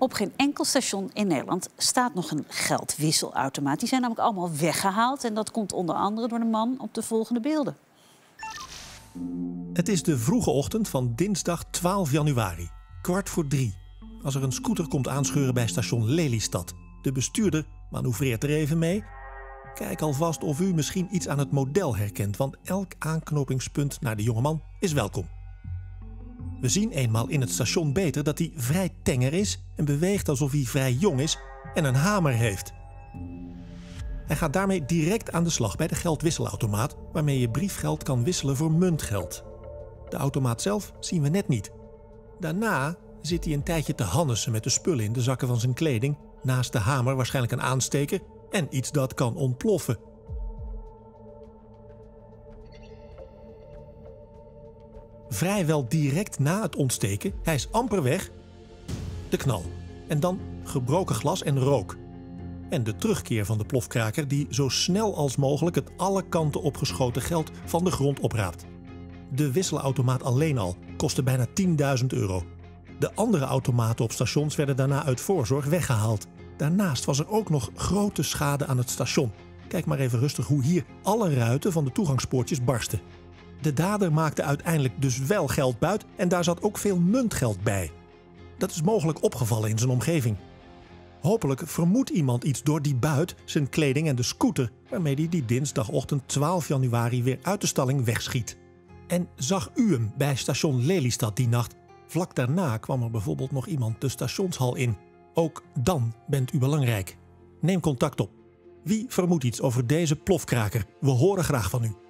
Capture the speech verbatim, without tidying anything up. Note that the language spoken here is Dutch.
Op geen enkel station in Nederland staat nog een geldwisselautomaat. Die zijn namelijk allemaal weggehaald. En dat komt onder andere door de man op de volgende beelden. Het is de vroege ochtend van dinsdag twaalf januari, kwart voor drie. Als er een scooter komt aanscheuren bij station Lelystad. De bestuurder manoeuvreert er even mee. Kijk alvast of u misschien iets aan het model herkent, want elk aanknopingspunt naar de jongeman is welkom. We zien eenmaal in het station beter dat hij vrij tenger is en beweegt alsof hij vrij jong is en een hamer heeft. Hij gaat daarmee direct aan de slag bij de geldwisselautomaat, waarmee je briefgeld kan wisselen voor muntgeld. De automaat zelf zien we net niet. Daarna zit hij een tijdje te hannesen met de spullen in de zakken van zijn kleding, naast de hamer waarschijnlijk een aansteker en iets dat kan ontploffen. Vrijwel direct na het ontsteken, hij is amper weg, de knal. En dan gebroken glas en rook. En de terugkeer van de plofkraker die zo snel als mogelijk het alle kanten opgeschoten geld van de grond opraapt. De wisselautomaat alleen al kostte bijna tienduizend euro. De andere automaten op stations werden daarna uit voorzorg weggehaald. Daarnaast was er ook nog grote schade aan het station. Kijk maar even rustig hoe hier alle ruiten van de toegangspoortjes barsten. De dader maakte uiteindelijk dus wel geld buit en daar zat ook veel muntgeld bij. Dat is mogelijk opgevallen in zijn omgeving. Hopelijk vermoedt iemand iets door die buit, zijn kleding en de scooter, waarmee hij die dinsdagochtend twaalf januari weer uit de stalling wegschiet. En zag u hem bij station Lelystad die nacht? Vlak daarna kwam er bijvoorbeeld nog iemand de stationshal in. Ook dan bent u belangrijk. Neem contact op. Wie vermoedt iets over deze plofkraker? We horen graag van u.